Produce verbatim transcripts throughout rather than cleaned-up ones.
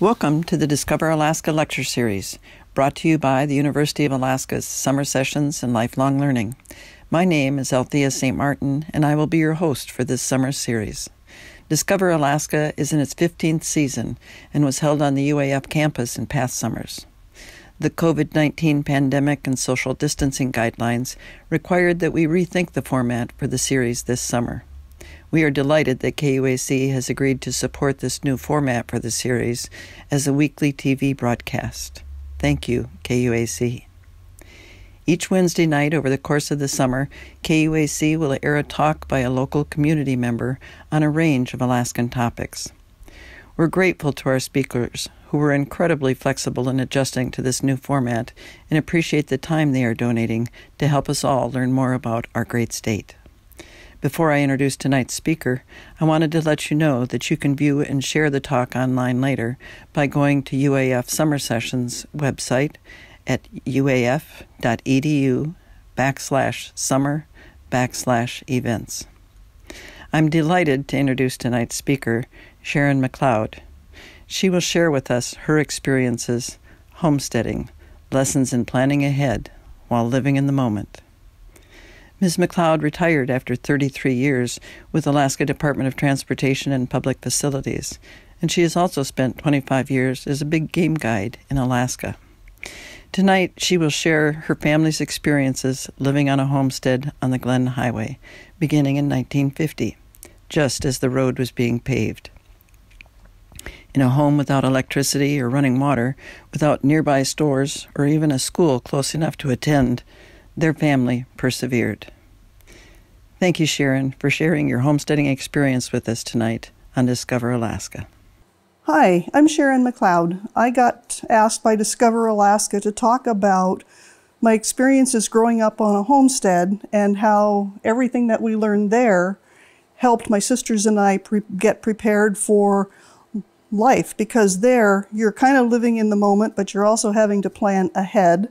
Welcome to the Discover Alaska Lecture Series, brought to you by the University of Alaska's Summer Sessions and Lifelong Learning. My name is Althea Saint Martin, and I will be your host for this summer series. Discover Alaska is in its fifteenth season and was held on the U A F campus in past summers. The COVID nineteen pandemic and social distancing guidelines required that we rethink the format for the series this summer. We are delighted that K U A C has agreed to support this new format for the series as a weekly T V broadcast. Thank you, K U A C. Each Wednesday night over the course of the summer, K U A C will air a talk by a local community member on a range of Alaskan topics. We're grateful to our speakers, who were incredibly flexible in adjusting to this new format, and appreciate the time they are donating to help us all learn more about our great state. Before I introduce tonight's speaker, I wanted to let you know that you can view and share the talk online later by going to U A F Summer Sessions website at uaf.edu backslash summer backslash events. I'm delighted to introduce tonight's speaker, Sharon McLeod. She will share with us her experiences homesteading, lessons in planning ahead while living in the moment. Miz McLeod retired after thirty-three years with Alaska Department of Transportation and Public Facilities, and she has also spent twenty-five years as a big game guide in Alaska. Tonight, she will share her family's experiences living on a homestead on the Glenn Highway, beginning in nineteen fifty, just as the road was being paved. In a home without electricity or running water, without nearby stores or even a school close enough to attend, their family persevered. Thank you, Sharon, for sharing your homesteading experience with us tonight on Discover Alaska. Hi, I'm Sharon McLeod. I got asked by Discover Alaska to talk about my experiences growing up on a homestead and how everything that we learned there helped my sisters and I pre get prepared for life, because there you're kind of living in the moment, but you're also having to plan ahead,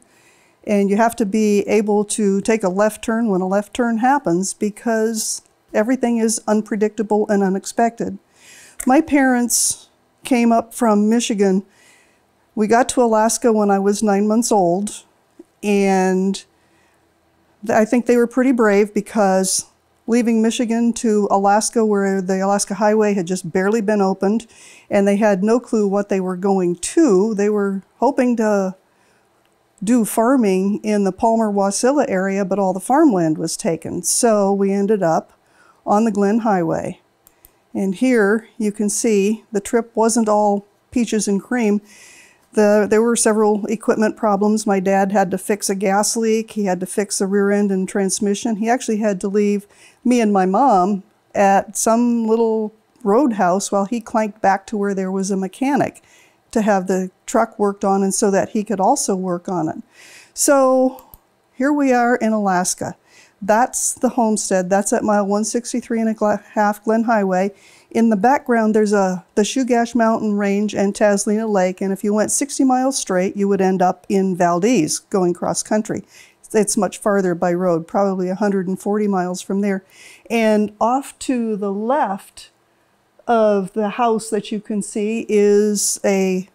and you have to be able to take a left turn when a left turn happens, because everything is unpredictable and unexpected. My parents came up from Michigan. We got to Alaska when I was nine months old, and I think they were pretty brave, because leaving Michigan to Alaska, where the Alaska Highway had just barely been opened and they had no clue what they were going to, they were hoping to do farming in the Palmer, Wasilla area, but all the farmland was taken. So we ended up on the Glenn Highway. And here you can see the trip wasn't all peaches and cream. The, there were several equipment problems. My dad had to fix a gas leak. He had to fix the rear end and transmission. He actually had to leave me and my mom at some little roadhouse while he clanked back to where there was a mechanic to have the truck worked on, and so that he could also work on it. So here we are in Alaska. That's the homestead. That's at mile one sixty-three and a half Glenn Highway. In the background, there's a, the Shugash Mountain Range and Tazlina Lake, and if you went sixty miles straight, you would end up in Valdez, going cross-country. It's much farther by road, probably one hundred forty miles from there. And off to the left of the house that you can see is a,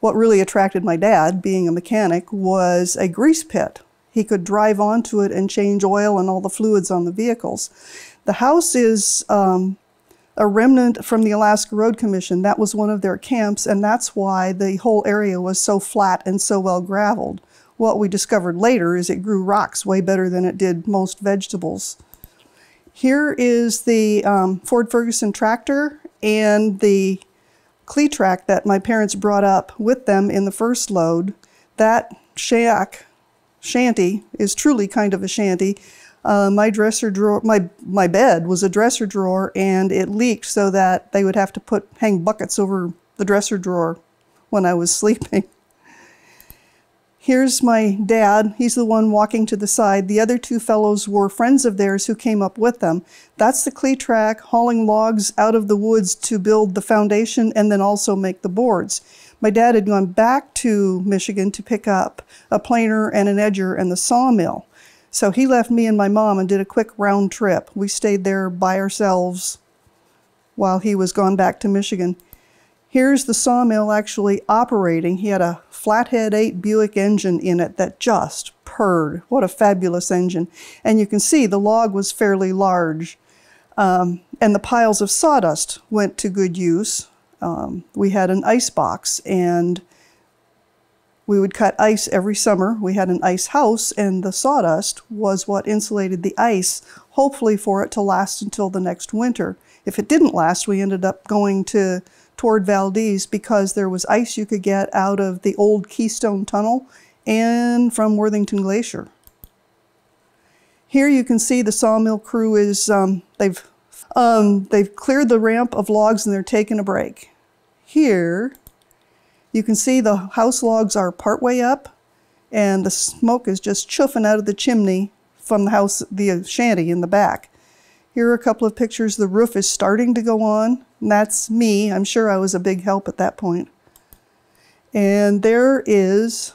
what really attracted my dad, being a mechanic, was a grease pit. He could drive onto it and change oil and all the fluids on the vehicles. The house is um, a remnant from the Alaska Road Commission. That was one of their camps, and that's why the whole area was so flat and so well graveled. What we discovered later is it grew rocks way better than it did most vegetables. Here is the um, Ford Ferguson tractor and the Cletrac that my parents brought up with them in the first load. That shack shanty is truly kind of a shanty. Uh, my dresser drawer, my my bed was a dresser drawer, and it leaked, so that they would have to put hang buckets over the dresser drawer when I was sleeping. Here's my dad. He's the one walking to the side. The other two fellows were friends of theirs who came up with them. That's the Cletrac hauling logs out of the woods to build the foundation and then also make the boards. My dad had gone back to Michigan to pick up a planer and an edger and the sawmill. So he left me and my mom and did a quick round trip. We stayed there by ourselves while he was gone back to Michigan. Here's the sawmill actually operating. He had a Flathead eight Buick engine in it that just purred. What a fabulous engine. And you can see the log was fairly large. Um, and the piles of sawdust went to good use. Um, we had an ice box, and we would cut ice every summer. We had an ice house, and the sawdust was what insulated the ice, hopefully for it to last until the next winter. If it didn't last, we ended up going to toward Valdez because there was ice you could get out of the old Keystone Tunnel and from Worthington Glacier. Here you can see the sawmill crew is, um, they've, um, they've cleared the ramp of logs and they're taking a break. Here you can see the house logs are partway up and the smoke is just chuffing out of the chimney from the house, the shanty in the back. Here are a couple of pictures. The roof is starting to go on, and that's me. I'm sure I was a big help at that point. And there is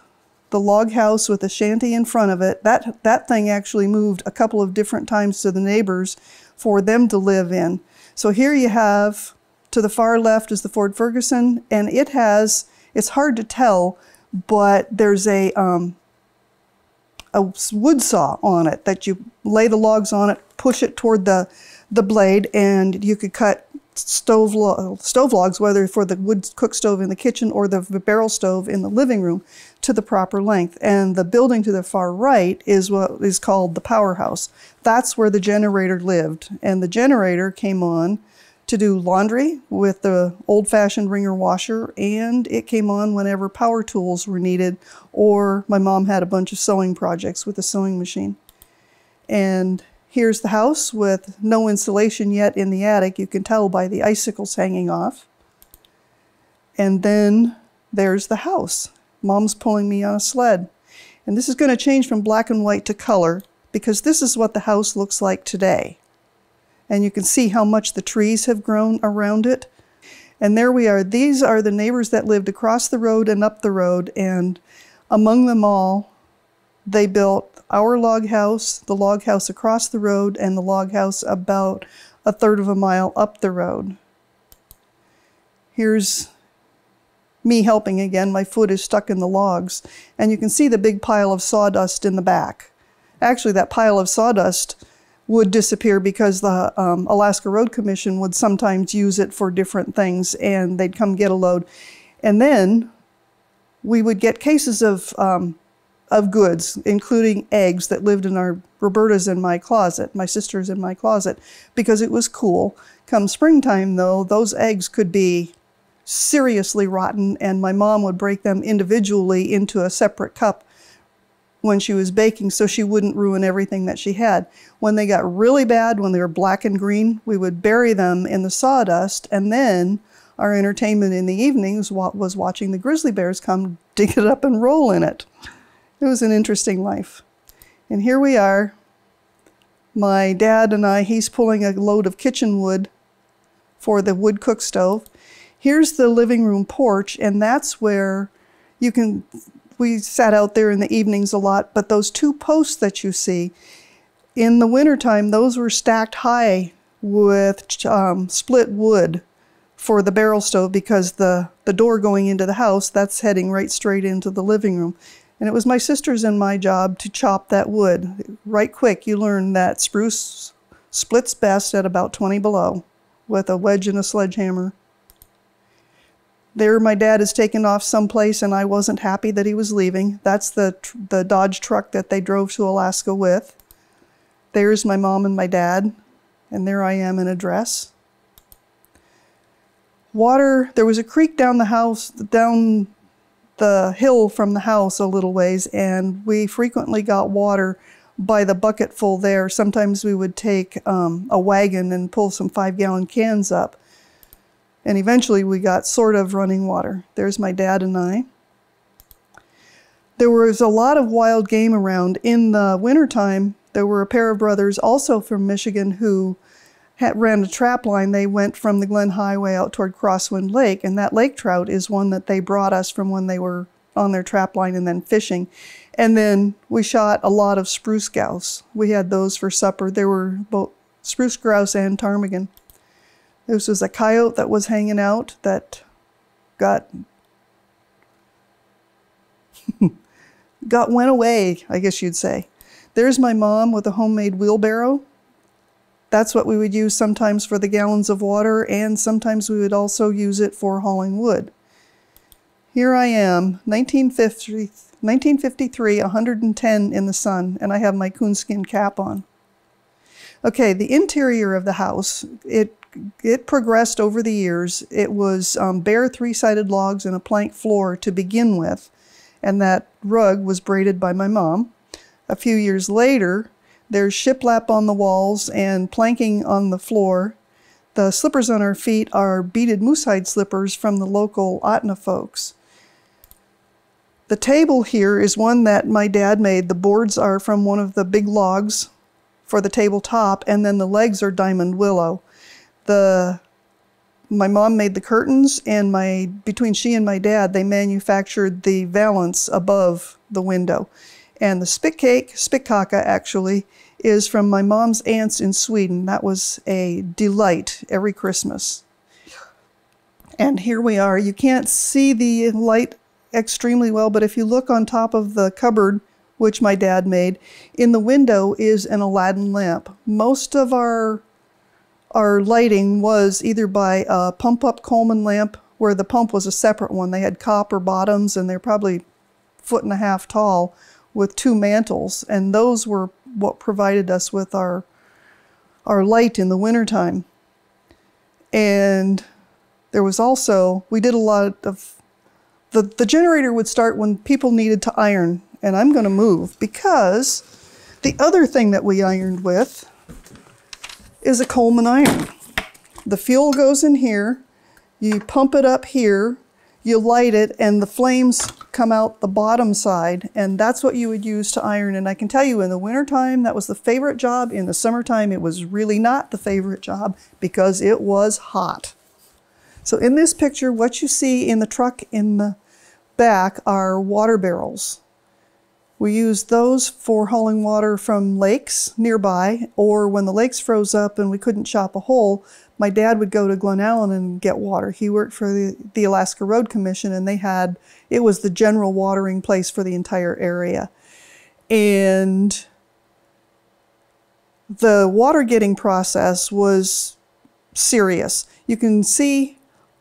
the log house with a shanty in front of it. That, that thing actually moved a couple of different times to the neighbors for them to live in. So here you have, to the far left is the Ford Ferguson, and it has, it's hard to tell, but there's a, um, a wood saw on it that you lay the logs on it, push it toward the, the blade, and you could cut stove, lo stove logs, whether for the wood cook stove in the kitchen or the barrel stove in the living room, to the proper length. And the building to the far right is what is called the powerhouse. That's where the generator lived. And the generator came on to do laundry with the old-fashioned wringer washer, and it came on whenever power tools were needed, or my mom had a bunch of sewing projects with a sewing machine. And here's the house with no insulation yet in the attic. You can tell by the icicles hanging off. And then there's the house. Mom's pulling me on a sled. And this is going to change from black and white to color because this is what the house looks like today. And you can see how much the trees have grown around it. And there we are. These are the neighbors that lived across the road and up the road. And among them all, they built our log house, the log house across the road, and the log house about a third of a mile up the road. Here's me helping again. My foot is stuck in the logs. And you can see the big pile of sawdust in the back. Actually, that pile of sawdust would disappear because the um, Alaska Road Commission would sometimes use it for different things, and they'd come get a load. And then we would get cases of um, of goods, including eggs that lived in our, Roberta's in my closet, my sister's in my closet, because it was cool. Come springtime though, those eggs could be seriously rotten, and my mom would break them individually into a separate cup when she was baking so she wouldn't ruin everything that she had. When they got really bad, when they were black and green, we would bury them in the sawdust, and then our entertainment in the evenings was watching the grizzly bears come dig it up and roll in it. It was an interesting life. And here we are. My dad and I, he's pulling a load of kitchen wood for the wood cook stove. Here's the living room porch, and that's where you can, we sat out there in the evenings a lot, but those two posts that you see, in the wintertime, those were stacked high with um, split wood for the barrel stove because the, the door going into the house, that's heading right straight into the living room. And it was my sister's and my job to chop that wood. Right quick, you learn that spruce splits best at about twenty below with a wedge and a sledgehammer. There my dad is taken off someplace, and I wasn't happy that he was leaving. That's the, the Dodge truck that they drove to Alaska with. There's my mom and my dad, and there I am in a dress. Water, there was a creek down the house, down the hill from the house a little ways, and we frequently got water by the bucketful there. Sometimes we would take um, a wagon and pull some five-gallon cans up, and eventually we got sort of running water. There's my dad and I. There was a lot of wild game around. In the wintertime, there were a pair of brothers also from Michigan who had, ran a trap line. They went from the Glenn Highway out toward Crosswind Lake, and that lake trout is one that they brought us from when they were on their trap line and then fishing. And then we shot a lot of spruce grouse. We had those for supper. There were both spruce grouse and ptarmigan. This was a coyote that was hanging out that got got went away, I guess you'd say. There's my mom with a homemade wheelbarrow. That's what we would use sometimes for the gallons of water, and sometimes we would also use it for hauling wood. Here I am, nineteen fifty-three, one hundred ten in the sun, and I have my coonskin cap on. Okay, the interior of the house, it, it progressed over the years. It was um, bare three-sided logs and a plank floor to begin with, and that rug was braided by my mom. A few years later, there's shiplap on the walls and planking on the floor. The slippers on our feet are beaded moosehide slippers from the local Ahtna folks. The table here is one that my dad made. The boards are from one of the big logs for the tabletop, and then the legs are diamond willow. The, my mom made the curtains, and my, between she and my dad, they manufactured the valance above the window. And the spit cake, spitkaka actually, is from my mom's aunts in Sweden. That was a delight every Christmas. And here we are. You can't see the light extremely well, but if you look on top of the cupboard, which my dad made, in the window is an Aladdin lamp. Most of our, our lighting was either by a pump-up Coleman lamp, where the pump was a separate one. They had copper bottoms, and they're probably a foot and a half tall, with two mantles, and those were what provided us with our our light in the wintertime. And there was also, we did a lot of, the, the generator would start when people needed to iron, and I'm gonna move, because the other thing that we ironed with is a Coleman iron. The fuel goes in here, you pump it up here, you light it, and the flames come out the bottom side, and that's what you would use to iron. And I can tell you, in the wintertime, that was the favorite job. In the summertime, it was really not the favorite job, because it was hot. So in this picture, what you see in the truck in the back are water barrels. We used those for hauling water from lakes nearby, or when the lakes froze up and we couldn't chop a hole, my dad would go to Glenallen and get water. He worked for the, the Alaska Road Commission, and they had, it was the general watering place for the entire area. And the water getting process was serious. You can see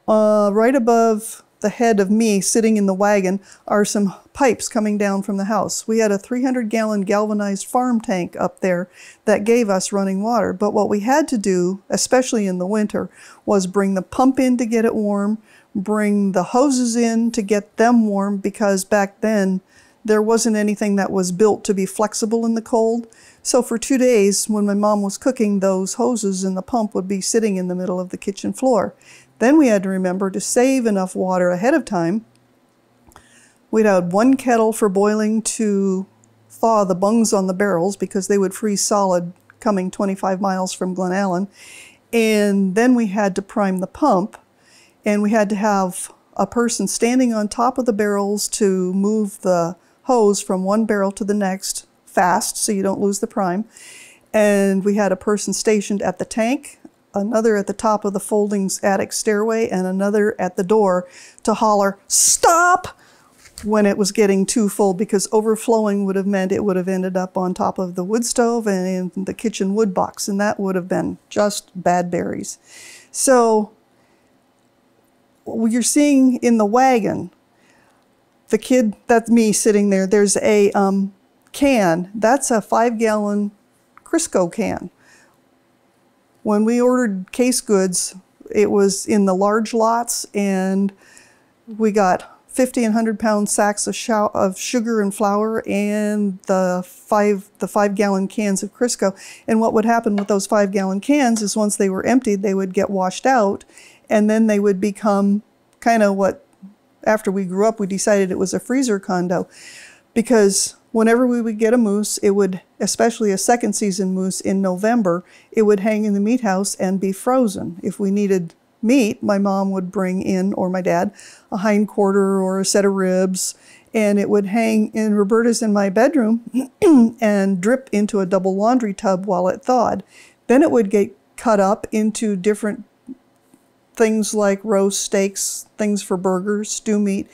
uh, right above the head of me sitting in the wagon are some pipes coming down from the house. We had a three hundred gallon galvanized farm tank up there that gave us running water. But what we had to do, especially in the winter, was bring the pump in to get it warm, bring the hoses in to get them warm, because back then there wasn't anything that was built to be flexible in the cold. So for two days, when my mom was cooking, those hoses and the pump would be sitting in the middle of the kitchen floor. Then we had to remember to save enough water ahead of time. We'd have one kettle for boiling to thaw the bungs on the barrels, because they would freeze solid coming twenty-five miles from Glenallen. And then we had to prime the pump, and we had to have a person standing on top of the barrels to move the hose from one barrel to the next fast, so you don't lose the prime. And we had a person stationed at the tank, another at the top of the folding's attic stairway, and another at the door to holler, "Stop!" when it was getting too full, because overflowing would have meant it would have ended up on top of the wood stove and in the kitchen wood box, and that would have been just bad berries. So you're seeing in the wagon, the kid, that's me sitting there, there's a um, can. That's a five-gallon Crisco can. When we ordered case goods, it was in the large lots, and we got fifty and one hundred pound sacks of, of sugar and flour, and the five, the five gallon cans of Crisco. And what would happen with those five gallon cans is, once they were emptied, they would get washed out, and then they would become kind of what, after we grew up, we decided it was a freezer condo, because whenever we would get a moose, it would, especially a second season moose in November, it would hang in the meat house and be frozen. If we needed meat, my mom would bring in, or my dad, a hind quarter or a set of ribs, and it would hang in Roberta's in my bedroom and drip into a double laundry tub while it thawed. Then it would get cut up into different things like roast steaks, things for burgers, stew meat,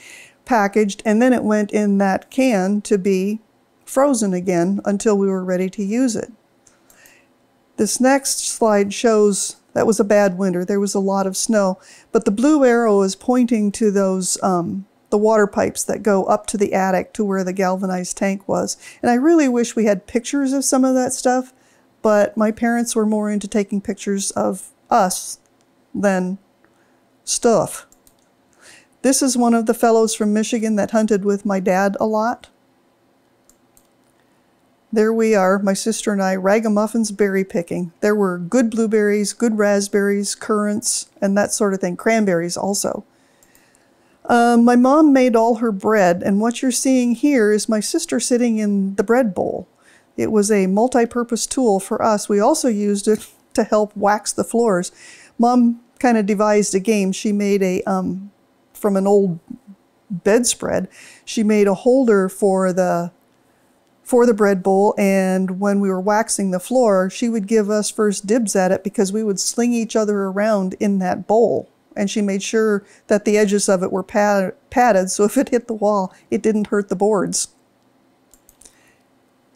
packaged, and then it went in that can to be frozen again until we were ready to use it. This next slide shows that was a bad winter. There was a lot of snow, but the blue arrow is pointing to those um, the water pipes that go up to the attic to where the galvanized tank was. And I really wish we had pictures of some of that stuff, but my parents were more into taking pictures of us than stuff. This is one of the fellows from Michigan that hunted with my dad a lot. There we are, my sister and I, ragamuffins berry picking. There were good blueberries, good raspberries, currants, and that sort of thing, cranberries also. Um, my mom made all her bread, and what you're seeing here is my sister sitting in the bread bowl. It was a multi-purpose tool for us. We also used it to help wax the floors. Mom kind of devised a game. She made a, um, from an old bedspread, she made a holder for the for the bread bowl, and when we were waxing the floor, she would give us first dibs at it because we would sling each other around in that bowl. And she made sure that the edges of it were pad padded, so if it hit the wall, it didn't hurt the boards.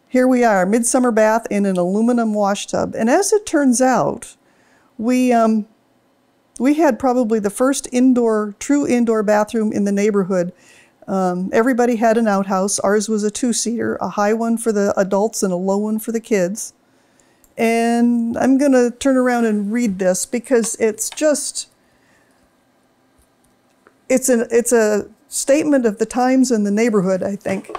Here we are, midsummer bath in an aluminum washtub. And as it turns out, we, um, we had probably the first indoor, true indoor bathroom in the neighborhood. Um, everybody had an outhouse. Ours was a two-seater, a high one for the adults and a low one for the kids. And I'm going to turn around and read this because it's just, it's, an, it's a statement of the times and the neighborhood, I think.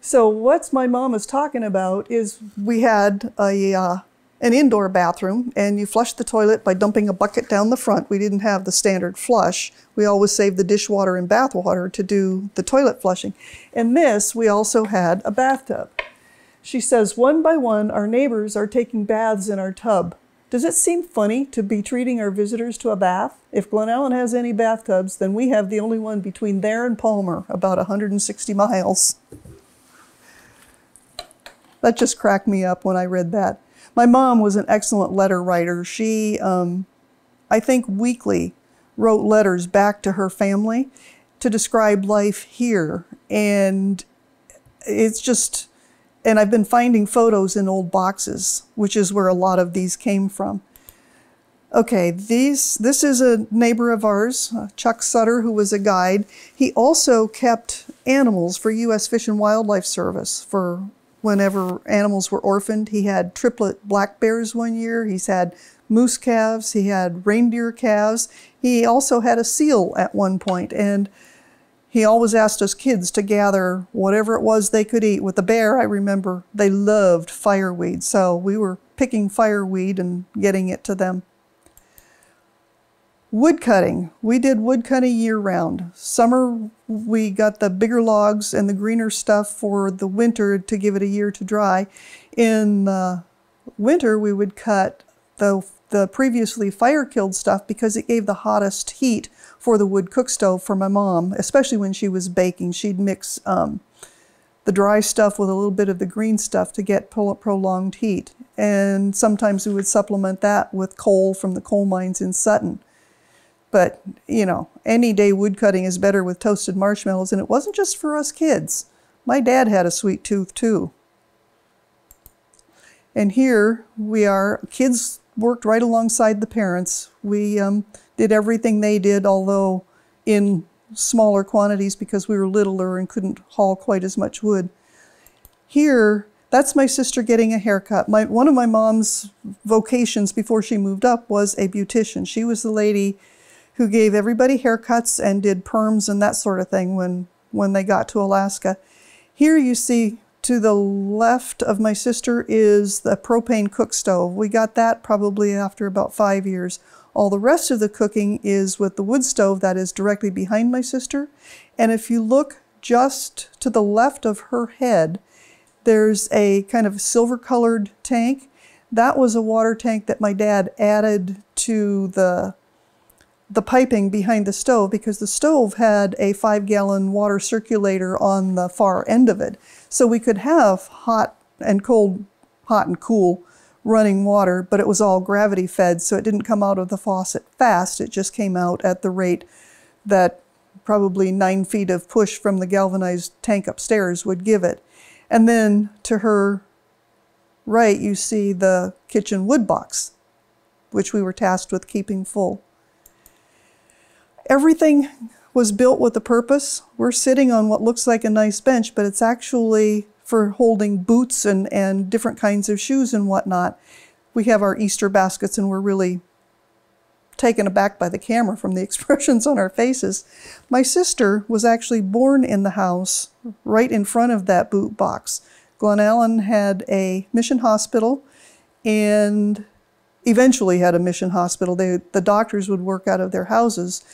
So what my mom is talking about is we had a, uh, an indoor bathroom, and you flushed the toilet by dumping a bucket down the front. We didn't have the standard flush. We always saved the dishwater and bathwater to do the toilet flushing. And this, we also had a bathtub. She says, one by one, our neighbors are taking baths in our tub. Does it seem funny to be treating our visitors to a bath? If Glenallen has any bathtubs, then we have the only one between there and Palmer, about one hundred sixty miles. That just cracked me up when I read that. My mom was an excellent letter writer. She, um, I think weekly, wrote letters back to her family to describe life here. And it's just, and I've been finding photos in old boxes, which is where a lot of these came from. Okay, these, this is a neighbor of ours, Chuck Sutter, who was a guide. He also kept animals for U S Fish and Wildlife Service for whenever animals were orphaned. He had triplet black bears one year. He's had moose calves. He had reindeer calves. He also had a seal at one point, and he always asked us kids to gather whatever it was they could eat. With the bear, I remember they loved fireweed, so we were picking fireweed and getting it to them. Wood cutting. We did wood cutting year round. Summer, we got the bigger logs and the greener stuff for the winter to give it a year to dry. In the winter, we would cut the, the previously fire-killed stuff because it gave the hottest heat for the wood cook stove for my mom, especially when she was baking. She'd mix um, the dry stuff with a little bit of the green stuff to get pro prolonged heat. And sometimes we would supplement that with coal from the coal mines in Sutton. But, you know, any day wood cutting is better with toasted marshmallows, and it wasn't just for us kids. My dad had a sweet tooth, too. And here we are. Kids worked right alongside the parents. We um, did everything they did, although in smaller quantities because we were littler and couldn't haul quite as much wood. Here, that's my sister getting a haircut. My, one of my mom's vocations before she moved up was a beautician. She was the lady who gave everybody haircuts and did perms and that sort of thing when, when they got to Alaska. Here you see to the left of my sister is the propane cook stove. We got that probably after about five years. All the rest of the cooking is with the wood stove that is directly behind my sister. And if you look just to the left of her head, there's a kind of silver-colored tank. That was a water tank that my dad added to the the piping behind the stove because the stove had a five gallon water circulator on the far end of it. So we could have hot and cold, hot and cool running water, but it was all gravity fed, so it didn't come out of the faucet fast. It just came out at the rate that probably nine feet of push from the galvanized tank upstairs would give it. And then to her right, you see the kitchen wood box, which we were tasked with keeping full. Everything was built with a purpose. We're sitting on what looks like a nice bench, but it's actually for holding boots and, and different kinds of shoes and whatnot. We have our Easter baskets, and we're really taken aback by the camera from the expressions on our faces. My sister was actually born in the house right in front of that boot box. Glenallen had a mission hospital and eventually had a mission hospital. They, the doctors would work out of their houses.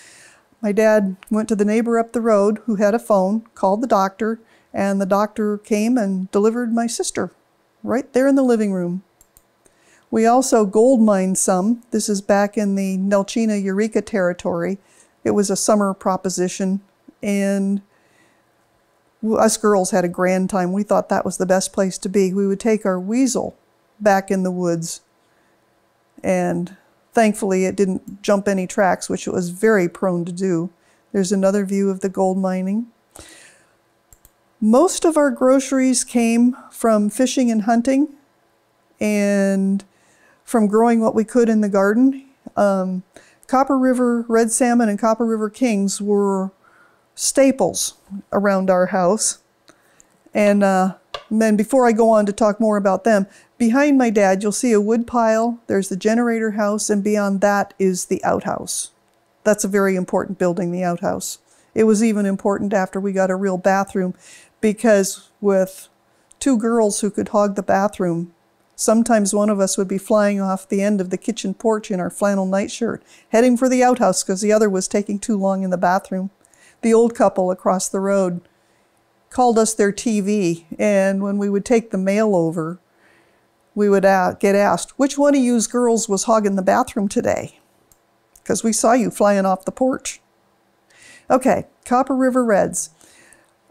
My dad went to the neighbor up the road who had a phone, called the doctor, and the doctor came and delivered my sister right there in the living room. We also gold mined some. This is back in the Nelchina Eureka territory. It was a summer proposition, and us girls had a grand time. We thought that was the best place to be. We would take our weasel back in the woods, and thankfully it didn't jump any tracks, which it was very prone to do. There's another view of the gold mining. Most of our groceries came from fishing and hunting and from growing what we could in the garden. Um, Copper River Red Salmon and Copper River Kings were staples around our house. And uh, then before I go on to talk more about them, behind my dad, you'll see a wood pile. There's the generator house, and beyond that is the outhouse. That's a very important building, the outhouse. It was even important after we got a real bathroom, because with two girls who could hog the bathroom, sometimes one of us would be flying off the end of the kitchen porch in our flannel nightshirt, heading for the outhouse because the other was taking too long in the bathroom. The old couple across the road called us their T V, and when we would take the mail over, we would get asked, which one of you girls was hogging the bathroom today? Because we saw you flying off the porch. Okay, Copper River Reds.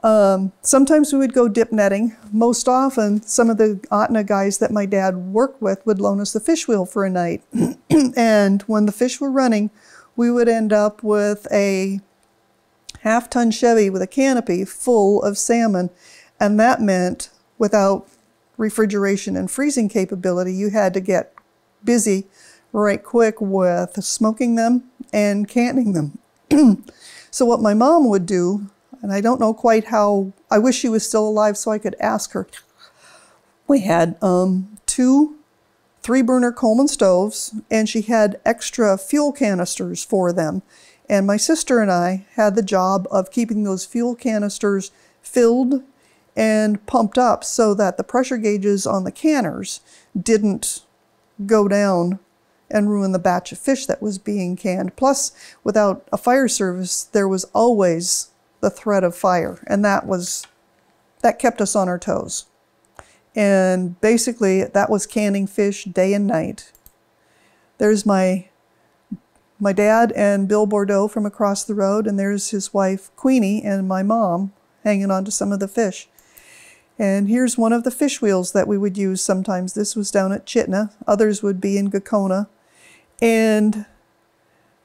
Um, sometimes we would go dip netting. Most often, some of the Ahtna guys that my dad worked with would loan us the fish wheel for a night. And when the fish were running, we would end up with a half-ton Chevy with a canopy full of salmon. And that meant without refrigeration and freezing capability, you had to get busy right quick with smoking them and canning them. So what my mom would do, and I don't know quite how, I wish she was still alive so I could ask her. We had um, two three-burner Coleman stoves, and she had extra fuel canisters for them. And my sister and I had the job of keeping those fuel canisters filled and pumped up so that the pressure gauges on the canners didn't go down and ruin the batch of fish that was being canned. Plus, without a fire service, there was always the threat of fire, and that was, that kept us on our toes. And basically, that was canning fish day and night. There's my, my dad and Bill Bordeaux from across the road, and there's his wife, Queenie, and my mom hanging on to some of the fish. And here's one of the fish wheels that we would use sometimes. This was down at Chitina. Others would be in Gulkana. And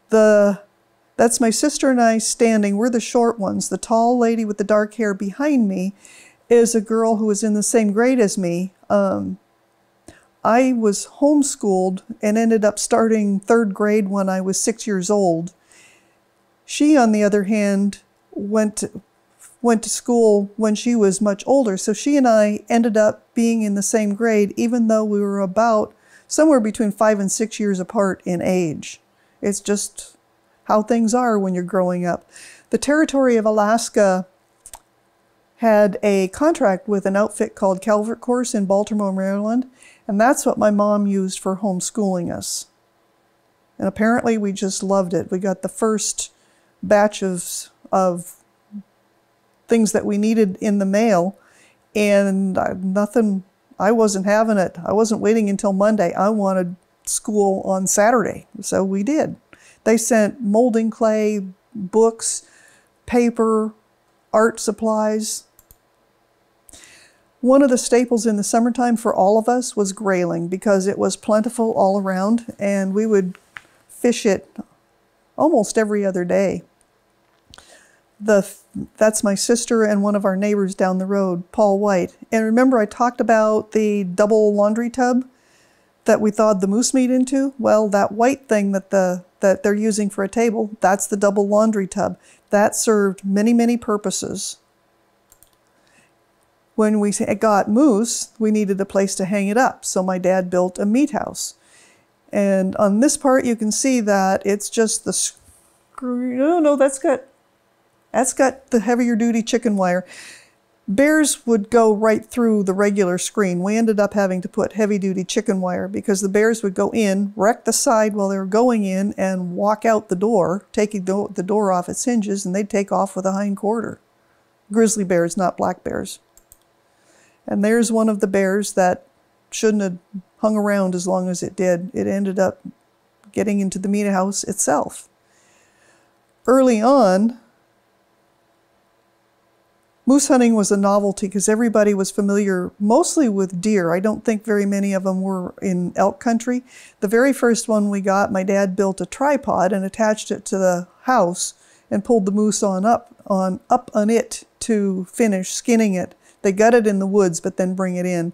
the that's my sister and I standing. We're the short ones. The tall lady with the dark hair behind me is a girl who was in the same grade as me. Um, I was homeschooled and ended up starting third grade when I was six years old. She, on the other hand, went to, went to school when she was much older. So she and I ended up being in the same grade, even though we were about somewhere between five and six years apart in age. It's just how things are when you're growing up. The territory of Alaska had a contract with an outfit called Calvert Course in Baltimore, Maryland, and that's what my mom used for homeschooling us. And apparently we just loved it. We got the first batch of, of things that we needed in the mail, and I, nothing, I wasn't having it. I wasn't waiting until Monday. I wanted school on Saturday, so we did. They sent molding clay, books, paper, art supplies. One of the staples in the summertime for all of us was grayling because it was plentiful all around, and we would fish it almost every other day. The, that's my sister and one of our neighbors down the road, Paul White. And remember I talked about the double laundry tub that we thawed the moose meat into? Well, that white thing that, the, that they're using for a table, that's the double laundry tub. That served many, many purposes. When we got moose, we needed a place to hang it up, so my dad built a meat house. And on this part, you can see that it's just the screw. No, no, that's got, that's got the heavier duty chicken wire. Bears would go right through the regular screen. We ended up having to put heavy duty chicken wire because the bears would go in, wreck the side while they were going in, and walk out the door, taking the door off its hinges, and they'd take off with a hind quarter. Grizzly bears, not black bears. And there's one of the bears that shouldn't have hung around as long as it did. It ended up getting into the meat house itself. Early on, moose hunting was a novelty because everybody was familiar mostly with deer. I don't think very many of them were in elk country. The very first one we got, my dad built a tripod and attached it to the house and pulled the moose on up on, up on it to finish skinning it. They gut it in the woods, but then bring it in.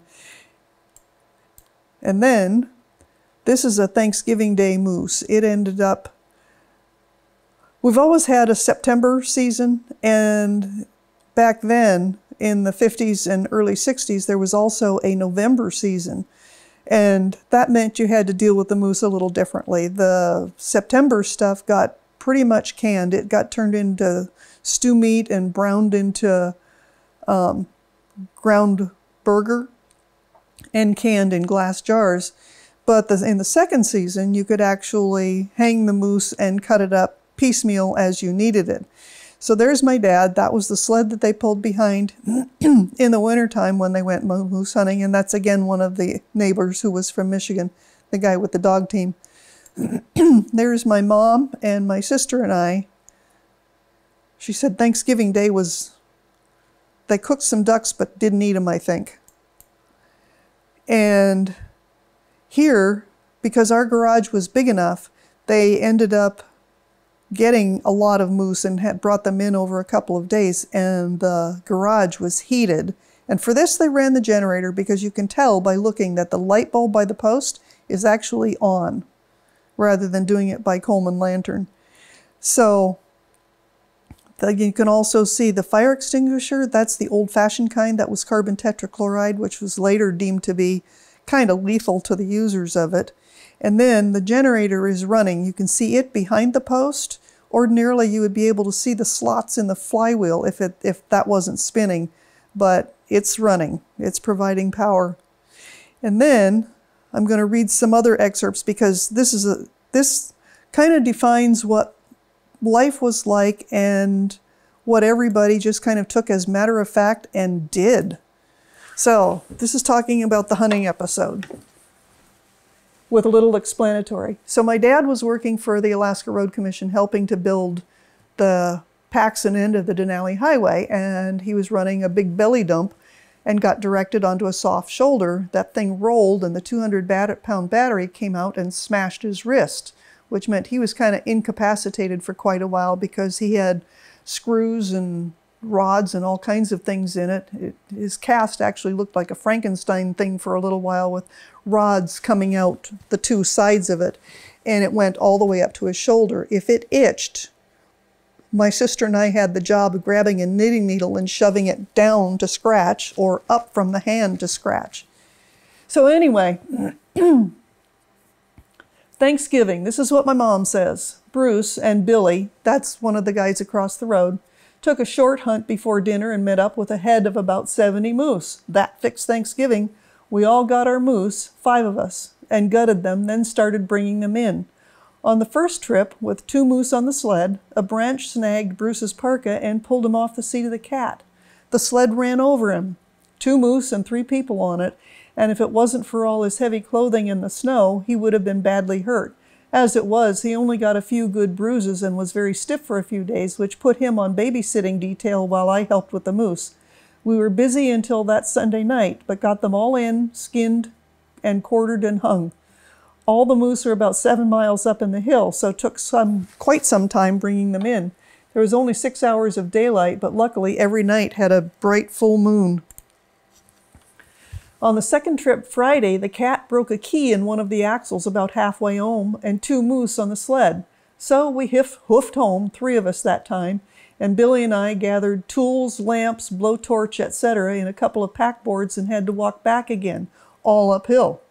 And then, this is a Thanksgiving Day moose. It ended up, we've always had a September season, and back then, in the fifties and early sixties, there was also a November season. And that meant you had to deal with the moose a little differently. The September stuff got pretty much canned. It got turned into stew meat and browned into um, ground burger and canned in glass jars. But the, in the second season, you could actually hang the moose and cut it up piecemeal as you needed it. So there's my dad. That was the sled that they pulled behind in the wintertime when they went moose hunting. And that's, again, one of the neighbors who was from Michigan, the guy with the dog team. There's my mom and my sister and I. She said Thanksgiving Day was... They cooked some ducks, but didn't eat them, I think. And here, because our garage was big enough, they ended up getting a lot of moose and had brought them in over a couple of days, and the garage was heated. And for this, they ran the generator because you can tell by looking that the light bulb by the post is actually on, rather than doing it by Coleman lantern. So... You can also see the fire extinguisher. That's the old-fashioned kind. That was carbon tetrachloride, which was later deemed to be kind of lethal to the users of it. And then the generator is running. You can see it behind the post. Ordinarily, you would be able to see the slots in the flywheel if, it, if that wasn't spinning, but it's running. It's providing power. And then I'm going to read some other excerpts because this is a, this kind of defines what life was like and what everybody just kind of took as matter of fact and did. So this is talking about the hunting episode with a little explanatory. So my dad was working for the Alaska Road Commission, helping to build the Paxson end of the Denali Highway, and he was running a big belly dump and got directed onto a soft shoulder. That thing rolled and the two hundred pound battery came out and smashed his wrist, which meant he was kind of incapacitated for quite a while because he had screws and rods and all kinds of things in it. it. His cast actually looked like a Frankenstein thing for a little while with rods coming out the two sides of it, and it went all the way up to his shoulder. If it itched, my sister and I had the job of grabbing a knitting needle and shoving it down to scratch or up from the hand to scratch. So anyway, Thanksgiving, this is what my mom says. Bruce and Billy, that's one of the guys across the road, took a short hunt before dinner and met up with a head of about seventy moose. That fixed Thanksgiving. We all got our moose, five of us, and gutted them, then started bringing them in. On the first trip, with two moose on the sled, a branch snagged Bruce's parka and pulled him off the seat of the cat. The sled ran over him, two moose and three people on it, and if it wasn't for all his heavy clothing and the snow, he would have been badly hurt. As it was, he only got a few good bruises and was very stiff for a few days, which put him on babysitting detail while I helped with the moose. We were busy until that Sunday night, but got them all in, skinned, and quartered and hung. All the moose are about seven miles up in the hill, so it took some, quite some time bringing them in. There was only six hours of daylight, but luckily every night had a bright full moon. On the second trip Friday, the cat broke a key in one of the axles about halfway home and two moose on the sled. So we hif- hoofed home, three of us that time, and Billy and I gathered tools, lamps, blowtorch, et cetera in a couple of pack boards and had to walk back again, all uphill.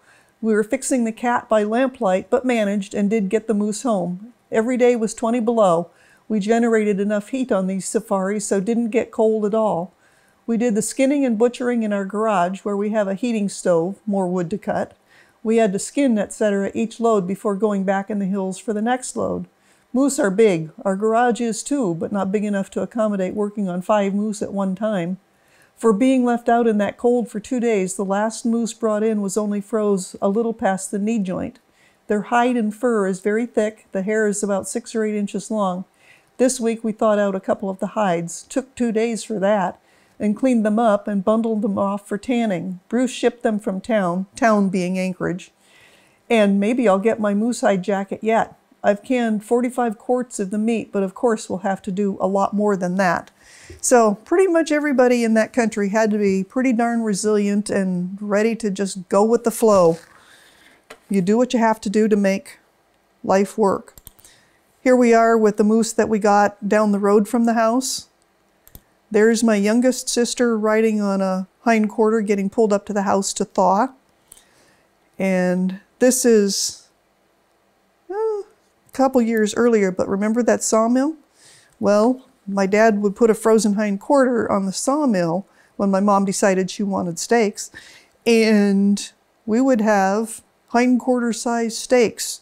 We were fixing the cat by lamplight, but managed and did get the moose home. Every day was twenty below. We generated enough heat on these safaris, so didn't get cold at all. We did the skinning and butchering in our garage, where we have a heating stove, more wood to cut. We had to skin, et cetera each load before going back in the hills for the next load. Moose are big. Our garage is too, but not big enough to accommodate working on five moose at one time. For being left out in that cold for two days, the last moose brought in was only froze a little past the knee joint. Their hide and fur is very thick. The hair is about six or eight inches long. This week we thawed out a couple of the hides, took two days for that, and cleaned them up and bundled them off for tanning. Bruce shipped them from town, town being Anchorage, and maybe I'll get my moose hide jacket yet. I've canned forty-five quarts of the meat, but of course we'll have to do a lot more than that. So pretty much everybody in that country had to be pretty darn resilient and ready to just go with the flow. You do what you have to do to make life work. Here we are with the moose that we got down the road from the house. There's my youngest sister riding on a hindquarter, getting pulled up to the house to thaw. And this is couple years earlier, but remember that sawmill? Well, my dad would put a frozen hind quarter on the sawmill when my mom decided she wanted steaks, and we would have hind quarter size steaks.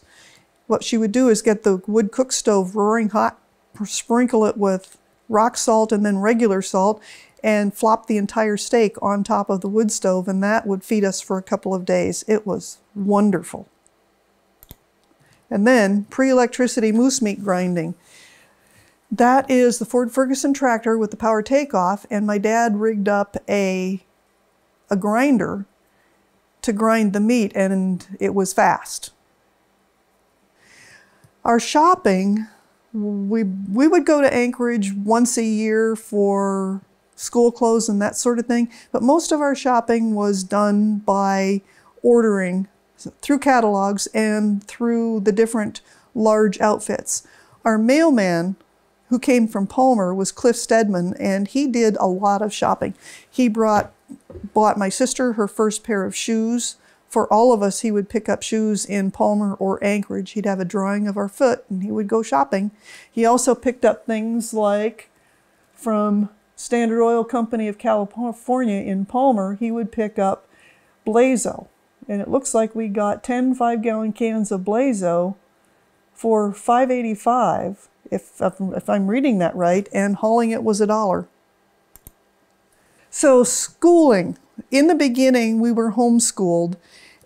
What she would do is get the wood cook stove roaring hot, sprinkle it with rock salt and then regular salt, and flop the entire steak on top of the wood stove, and that would feed us for a couple of days. It was wonderful. And then pre-electricity moose meat grinding. That is the Ford Ferguson tractor with the power takeoff, and my dad rigged up a, a grinder to grind the meat, and it was fast. Our shopping, we, we would go to Anchorage once a year for school clothes and that sort of thing, but most of our shopping was done by ordering through catalogs and through the different large outfits. Our mailman, who came from Palmer, was Cliff Stedman, and he did a lot of shopping. He brought, bought my sister her first pair of shoes. For all of us, he would pick up shoes in Palmer or Anchorage. He'd have a drawing of our foot, and he would go shopping. He also picked up things like from Standard Oil Company of California in Palmer, he would pick up Blazo. And it looks like we got ten five-gallon cans of Blazo for five eighty-five, if, if I'm reading that right, and hauling it was a dollar. So schooling. In the beginning, we were homeschooled,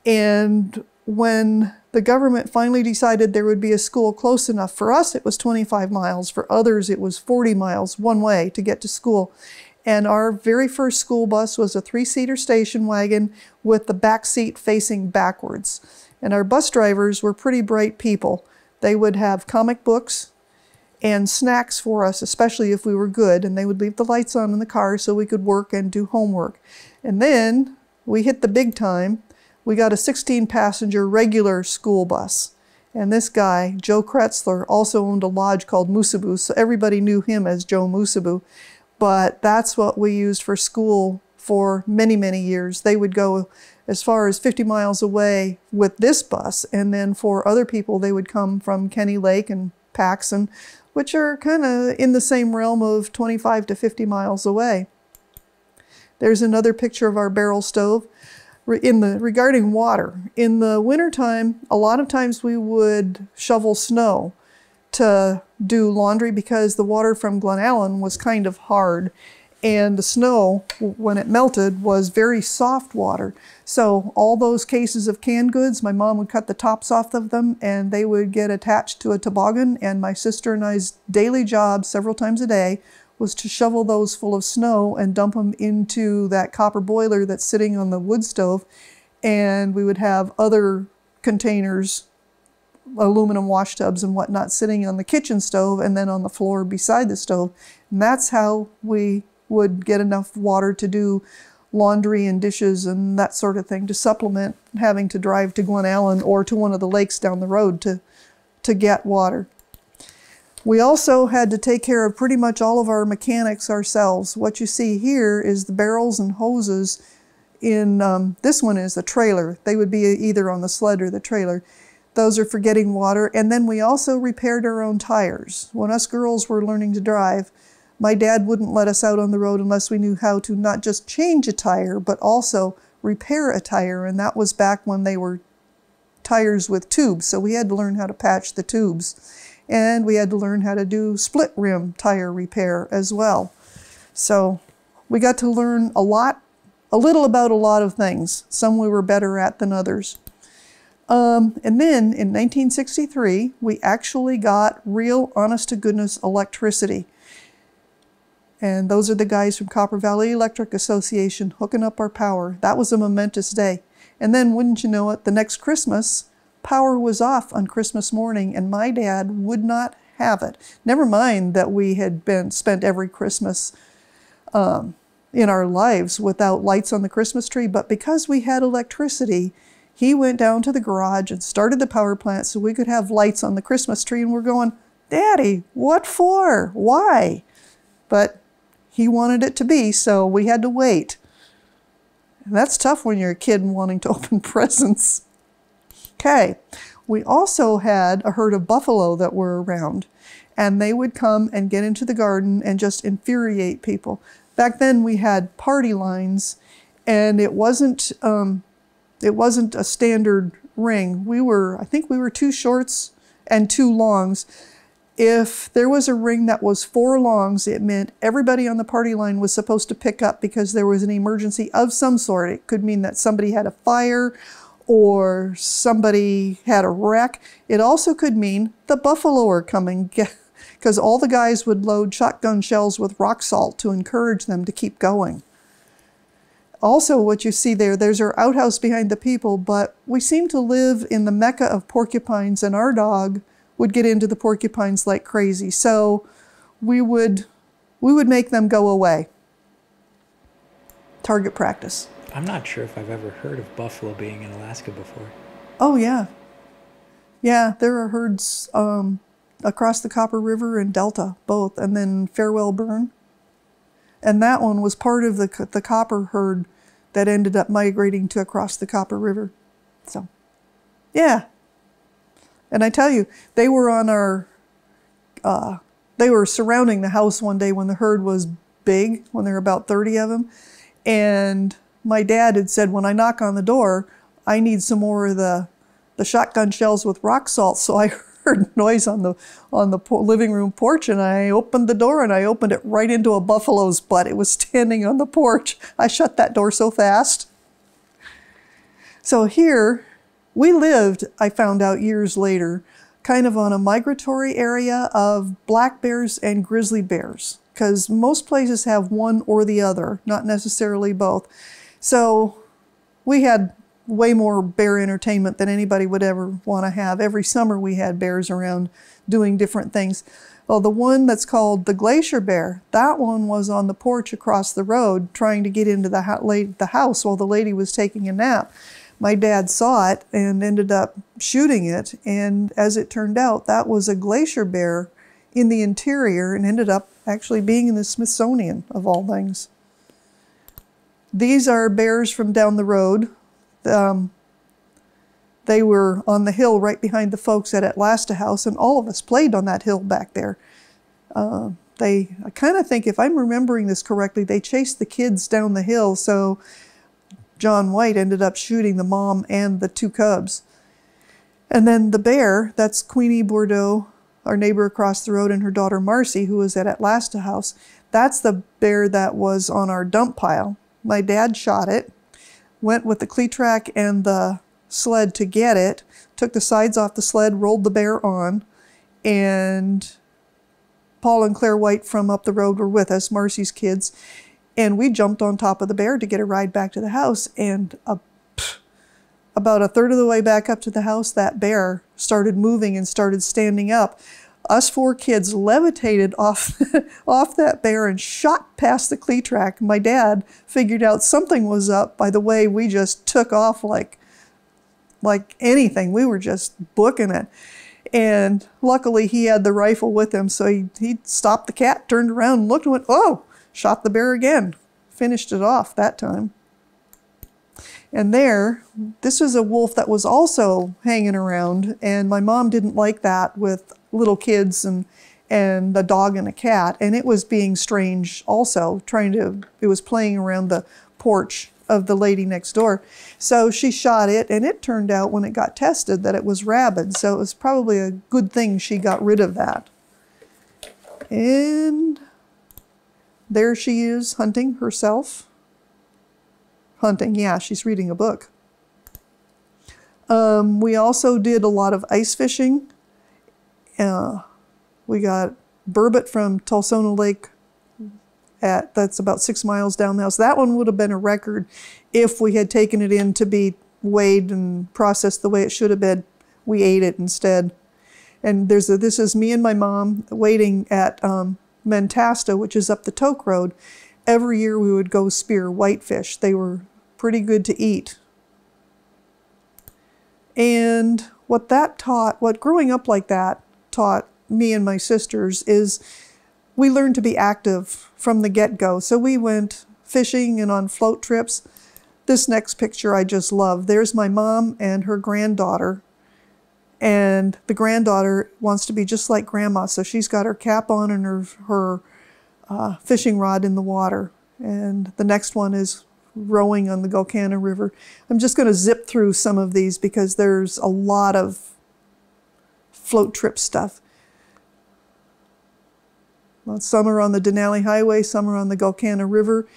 and when the government finally decided there would be a school close enough, for us it was twenty-five miles, for others it was forty miles one way to get to school. And our very first school bus was a three-seater station wagon with the back seat facing backwards. And our bus drivers were pretty bright people. They would have comic books and snacks for us, especially if we were good, and they would leave the lights on in the car so we could work and do homework. And then we hit the big time. We got a sixteen passenger regular school bus. And this guy, Joe Kretzler, also owned a lodge called Moosaboo, so everybody knew him as Joe Moosaboo. But that's what we used for school for many, many years. They would go as far as fifty miles away with this bus, and then for other people, they would come from Kenny Lake and Paxson, which are kind of in the same realm of twenty-five to fifty miles away. There's another picture of our barrel stove. In the, regarding water, in the wintertime, a lot of times we would shovel snow to do laundry because the water from Glenallen was kind of hard, and the snow, when it melted, was very soft water. So all those cases of canned goods, my mom would cut the tops off of them, and they would get attached to a toboggan, and my sister and I's daily job several times a day was to shovel those full of snow and dump them into that copper boiler that's sitting on the wood stove. And we would have other containers, aluminum wash tubs and whatnot, sitting on the kitchen stove and then on the floor beside the stove. And that's how we would get enough water to do laundry and dishes and that sort of thing, to supplement having to drive to Glenallen or to one of the lakes down the road to, to get water. We also had to take care of pretty much all of our mechanics ourselves. What you see here is the barrels and hoses in, um, this one is the trailer. They would be either on the sled or the trailer. Those are for getting water. And then we also repaired our own tires. When us girls were learning to drive, my dad wouldn't let us out on the road unless we knew how to not just change a tire, but also repair a tire. And that was back when they were tires with tubes. So we had to learn how to patch the tubes. And we had to learn how to do split rim tire repair as well. So we got to learn a lot, a little about a lot of things. Some we were better at than others. Um, and then in nineteen sixty-three, we actually got real honest-to-goodness electricity. And those are the guys from Copper Valley Electric Association hooking up our power. That was a momentous day. And then, wouldn't you know it, the next Christmas, power was off on Christmas morning, and my dad would not have it. Never mind that we had been spent every Christmas um, in our lives without lights on the Christmas tree, but because we had electricity, he went down to the garage and started the power plant so we could have lights on the Christmas tree, and we're going, "Daddy, what for? Why?" But he wanted it to be, so we had to wait. And that's tough when you're a kid and wanting to open presents. Okay, we also had a herd of buffalo that were around, and they would come and get into the garden and just infuriate people. Back then we had party lines, and it wasn't um, it wasn't a standard ring. We were, I think we were two shorts and two longs. If there was a ring that was four longs, it meant everybody on the party line was supposed to pick up because there was an emergency of some sort. It could mean that somebody had a fire, or somebody had a wreck. It also could mean the buffalo are coming, because all the guys would load shotgun shells with rock salt to encourage them to keep going. Also, what you see there, there's our outhouse behind the people, but we seem to live in the mecca of porcupines, and our dog would get into the porcupines like crazy. So we would, we would make them go away. Target practice. I'm not sure if I've ever heard of buffalo being in Alaska before. Oh, yeah. Yeah, there are herds um, across the Copper River and Delta, both, and then Farewell Burn. And that one was part of the, the copper herd that ended up migrating to across the Copper River. So, yeah. And I tell you, they were on our, uh, they were surrounding the house one day when the herd was big, when there were about thirty of them, and my dad had said, when I knock on the door, I need some more of the, the shotgun shells with rock salt. So I heard noise on the, on the living room porch, and I opened the door, and I opened it right into a buffalo's butt. It was standing on the porch. I shut that door so fast. So here, we lived, I found out years later, kind of on a migratory area of black bears and grizzly bears, because most places have one or the other, not necessarily both. So we had way more bear entertainment than anybody would ever want to have. Every summer we had bears around doing different things. Well, the one that's called the Glacier Bear, that one was on the porch across the road trying to get into the house while the lady was taking a nap. My dad saw it and ended up shooting it, and as it turned out, that was a glacier bear in the interior and ended up actually being in the Smithsonian, of all things. These are bears from down the road. Um, they were on the hill right behind the folks at Atlasta House, and all of us played on that hill back there. Uh, they, I kind of think, if I'm remembering this correctly, they chased the kids down the hill, so John White ended up shooting the mom and the two cubs. And then the bear, that's Queenie Bordeaux, our neighbor across the road, and her daughter Marcy, who was at Atlasta House. That's the bear that was on our dump pile. My dad shot it, went with the Cletrac and the sled to get it, took the sides off the sled, rolled the bear on, and Paul and Claire White from up the road were with us, Marcy's kids, and we jumped on top of the bear to get a ride back to the house. And a, pff, about a third of the way back up to the house, that bear started moving and started standing up. Us four kids levitated off, off that bear and shot past the Cletrac. My dad figured out something was up by the way we just took off like, like anything. We were just booking it. And luckily he had the rifle with him, so he, he stopped the cat, turned around and looked and went, oh, shot the bear again. Finished it off that time. And there, this is a wolf that was also hanging around, and my mom didn't like that with little kids and and a dog and a cat, and it was being strange also, trying to, it was playing around the porch of the lady next door. So she shot it, and it turned out when it got tested that it was rabid, so it was probably a good thing she got rid of that. And there she is hunting herself. Hunting, yeah, she's reading a book. Um, we also did a lot of ice fishing. Uh, we got burbot from Tazlina Lake, at that's about six miles down the house. That one would have been a record if we had taken it in to be weighed and processed the way it should have been. We ate it instead. And there's a, this is me and my mom waiting at um, Mentasta, which is up the Toke Road. Every year we would go spear whitefish. They were pretty good to eat. And what that taught, what growing up like that taught me and my sisters is we learned to be active from the get-go. So we went fishing and on float trips. This next picture I just love. There's my mom and her granddaughter. And the granddaughter wants to be just like grandma. So she's got her cap on and her, her uh, fishing rod in the water. And the next one is rowing on the Gulkana River. I'm just going to zip through some of these because there's a lot of float trip stuff. Well, some are on the Denali Highway, some are on the Gulkana River.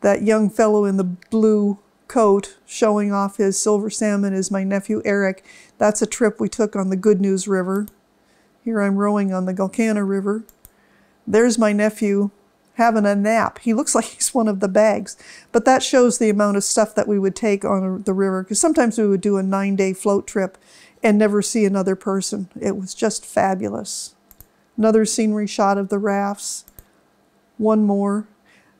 That young fellow in the blue coat showing off his silver salmon is my nephew Eric. That's a trip we took on the Good News River. Here I'm rowing on the Gulkana River. There's my nephew having a nap. He looks like he's one of the bags. But that shows the amount of stuff that we would take on the river, because sometimes we would do a nine-day float trip and never see another person. It was just fabulous. Another scenery shot of the rafts. One more.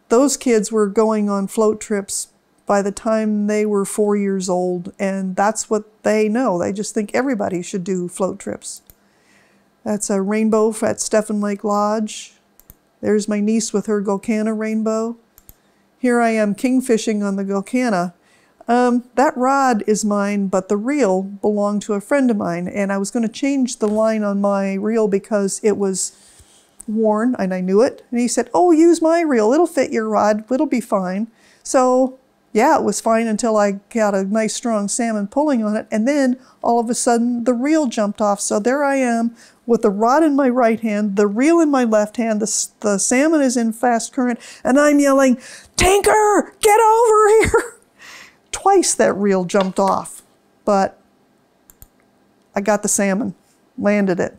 Those kids were going on float trips by the time they were four years old, and that's what they know. They just think everybody should do float trips. That's a rainbow at Stephen Lake Lodge. There's my niece with her Gulkana rainbow. Here I am kingfishing on the Gulkana. Um, that rod is mine, but the reel belonged to a friend of mine, and I was going to change the line on my reel because it was worn, and I knew it. And he said, oh, use my reel. It'll fit your rod. It'll be fine. So, yeah, it was fine until I got a nice, strong salmon pulling on it, and then all of a sudden the reel jumped off. So there I am with the rod in my right hand, the reel in my left hand, the, the salmon is in fast current, and I'm yelling, Tinker, get over here! Twice that reel jumped off, but I got the salmon, landed it.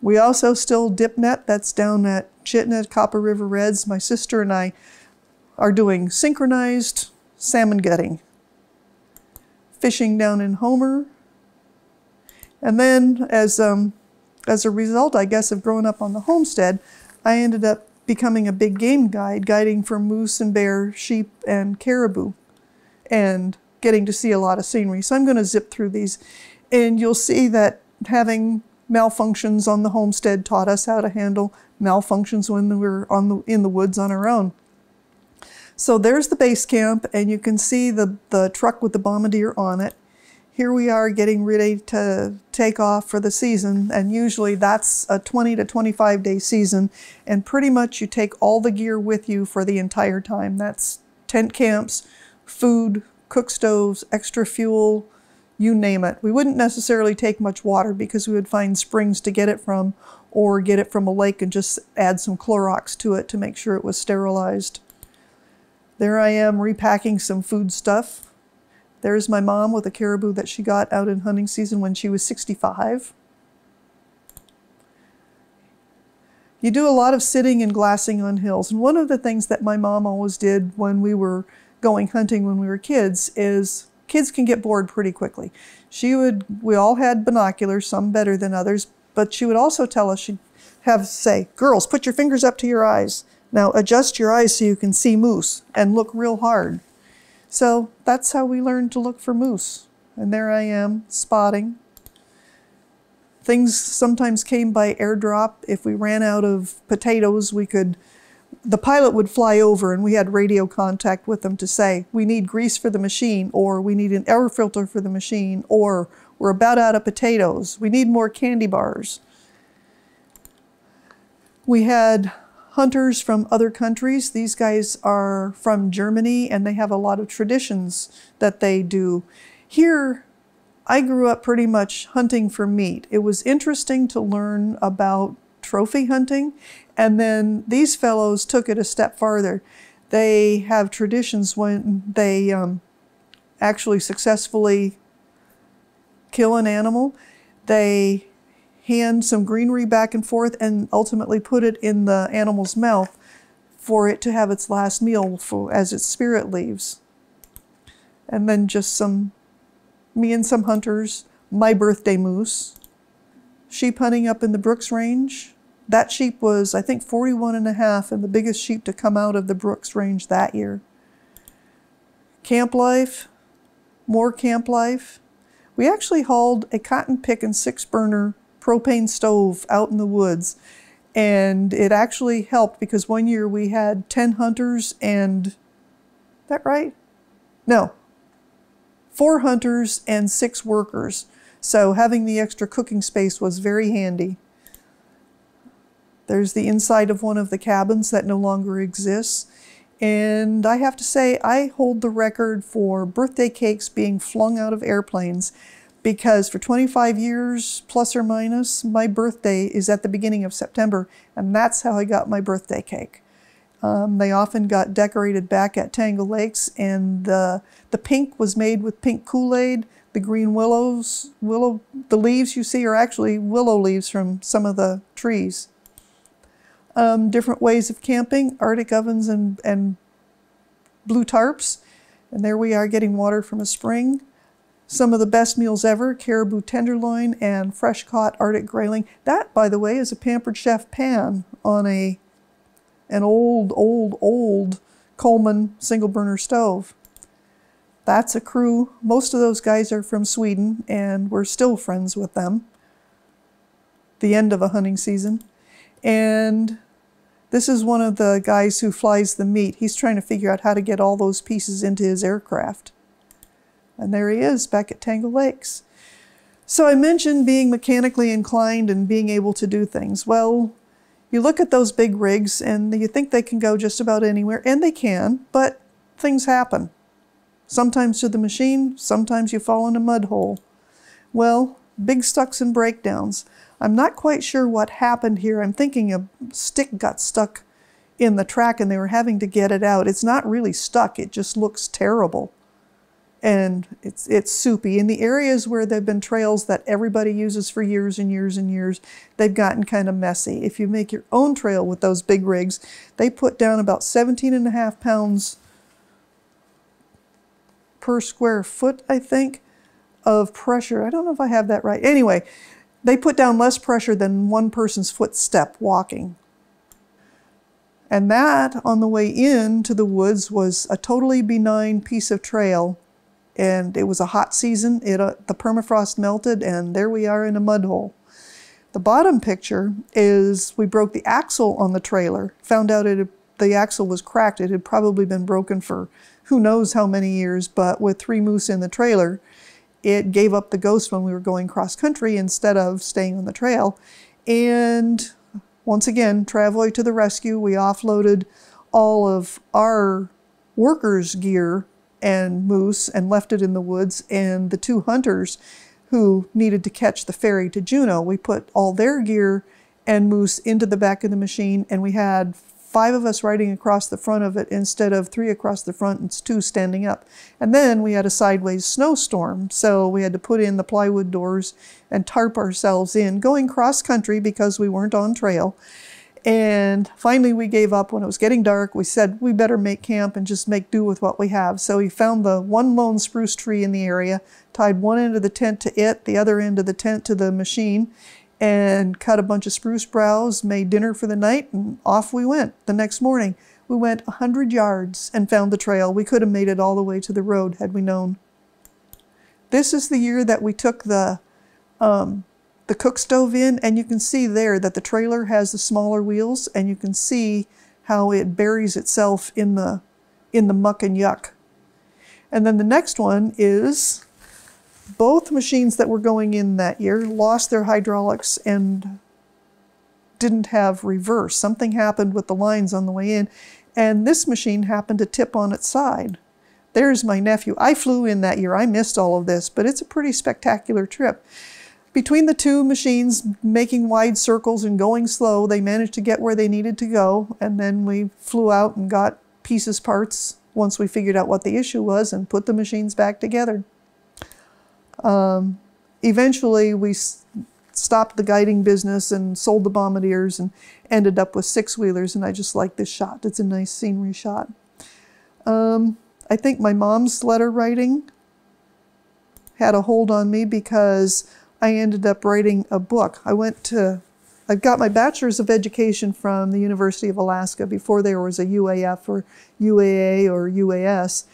We also still dip net. That's down at Chitina, Copper River Reds. My sister and I are doing synchronized salmon gutting, fishing down in Homer. And then as, um, as a result, I guess, of growing up on the homestead, I ended up becoming a big game guide, guiding for moose and bear, sheep and caribou, and getting to see a lot of scenery. So I'm going to zip through these, and you'll see that having malfunctions on the homestead taught us how to handle malfunctions when we were on the, in the woods on our own. So there's the base camp, and you can see the, the truck with the bombardier on it. Here we are getting ready to take off for the season, and usually that's a twenty to twenty-five day season, and pretty much you take all the gear with you for the entire time. That's tent camps, food, cook stoves, extra fuel, you name it. We wouldn't necessarily take much water because we would find springs to get it from, or get it from a lake and just add some Clorox to it to make sure it was sterilized. There I am repacking some food stuff. There's my mom with a caribou that she got out in hunting season when she was sixty-five. You do a lot of sitting and glassing on hills. And one of the things that my mom always did when we were going hunting when we were kids is kids can get bored pretty quickly. She would, we all had binoculars, some better than others, but she would also tell us, she'd have say, girls, put your fingers up to your eyes. Now adjust your eyes so you can see moose and look real hard. So that's how we learned to look for moose. And there I am spotting. Things sometimes came by airdrop. If we ran out of potatoes, we could, the pilot would fly over and we had radio contact with them to say, we need grease for the machine, or we need an air filter for the machine, or we're about out of potatoes. We need more candy bars. We had hunters from other countries. These guys are from Germany and they have a lot of traditions that they do. Here, I grew up pretty much hunting for meat. It was interesting to learn about trophy hunting, and then these fellows took it a step farther. They have traditions when they um, actually successfully kill an animal. They hand some greenery back and forth and ultimately put it in the animal's mouth for it to have its last meal for, as its spirit leaves. And then just some, me and some hunters, my birthday moose, sheep hunting up in the Brooks Range. That sheep was, I think, forty-one and a half and the biggest sheep to come out of the Brooks Range that year. Camp life, more camp life. We actually hauled a cotton pick and six burner propane stove out in the woods, and it actually helped because one year we had ten hunters and, is that right? No, four hunters and six workers. So having the extra cooking space was very handy. There's the inside of one of the cabins that no longer exists. And I have to say, I hold the record for birthday cakes being flung out of airplanes, because for twenty-five years, plus or minus, my birthday is at the beginning of September, and that's how I got my birthday cake. Um, they often got decorated back at Tangle Lakes, and the, the pink was made with pink Kool-Aid. The green willows, willow, the leaves you see are actually willow leaves from some of the trees. Um, different ways of camping, Arctic ovens and, and blue tarps. And there we are getting water from a spring. Some of the best meals ever, caribou tenderloin and fresh caught Arctic grayling. That, by the way, is a Pampered Chef pan on a, an old, old, old Coleman single burner stove. That's a crew. Most of those guys are from Sweden and we're still friends with them. The end of a hunting season. And this is one of the guys who flies the meat. He's trying to figure out how to get all those pieces into his aircraft. And there he is back at Tangle Lakes. So I mentioned being mechanically inclined and being able to do things. Well, you look at those big rigs and you think they can go just about anywhere, and they can, but things happen. Sometimes to the machine, sometimes you fall in a mud hole. Well, big stucks and breakdowns. I'm not quite sure what happened here. I'm thinking a stick got stuck in the track and they were having to get it out. It's not really stuck, it just looks terrible. And it's, it's soupy. In the areas where there have been trails that everybody uses for years and years and years, they've gotten kind of messy. If you make your own trail with those big rigs, they put down about seventeen and a half pounds per square foot, I think, of pressure. I don't know if I have that right. Anyway, they put down less pressure than one person's footstep walking. And that, on the way into the woods, was a totally benign piece of trail. And it was a hot season, it, uh, the permafrost melted, and there we are in a mud hole. The bottom picture is we broke the axle on the trailer, found out it had, the axle was cracked. It had probably been broken for who knows how many years, but with three moose in the trailer, it gave up the ghost when we were going cross-country instead of staying on the trail. And once again, Travoy to the rescue. We offloaded all of our workers' gear and moose and left it in the woods, and the two hunters who needed to catch the ferry to Juneau, we put all their gear and moose into the back of the machine, and we had five of us riding across the front of it instead of three across the front and two standing up. And then we had a sideways snowstorm, so we had to put in the plywood doors and tarp ourselves in, going cross country because we weren't on trail. And finally we gave up when it was getting dark. We said we better make camp and just make do with what we have. So we found the one lone spruce tree in the area, tied one end of the tent to it, the other end of the tent to the machine, and cut a bunch of spruce browse, made dinner for the night, and off we went. The next morning we went one hundred yards and found the trail. We could have made it all the way to the road had we known. This is the year that we took the um, the cook stove in, and you can see there that the trailer has the smaller wheels, and you can see how it buries itself in the in the muck and yuck. And then the next one is both machines that were going in that year lost their hydraulics and didn't have reverse. Something happened with the lines on the way in, and this machine happened to tip on its side. There's my nephew. I flew in that year. I missed all of this, but it's a pretty spectacular trip. Between the two machines making wide circles and going slow, they managed to get where they needed to go, and then we flew out and got pieces parts once we figured out what the issue was and put the machines back together. Um, eventually we s stopped the guiding business and sold the bombardiers and ended up with six-wheelers, and I just like this shot. It's a nice scenery shot. Um, I think my mom's letter writing had a hold on me because I ended up writing a book. I went to, I got my bachelor's of education from the University of Alaska before there was a U A F or U A A or U A S.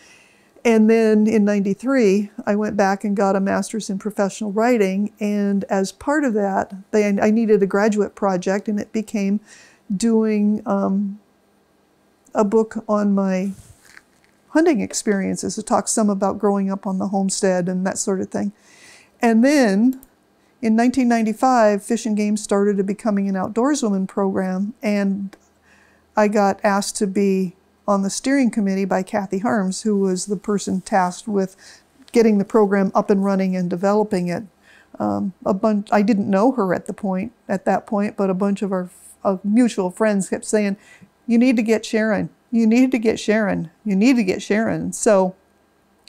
And then in ninety-three, I went back and got a master's in professional writing. And as part of that, they, I needed a graduate project, and it became doing um, a book on my hunting experiences. It talks some about growing up on the homestead and that sort of thing. And then in nineteen ninety-five, Fish and Game started a Becoming an Outdoorswoman program, and I got asked to be on the steering committee by Kathy Harms, who was the person tasked with getting the program up and running and developing it. Um, a bunch, I didn't know her at the point, at that point, but a bunch of our of mutual friends kept saying, you need to get Sharon. You need to get Sharon, you need to get Sharon. So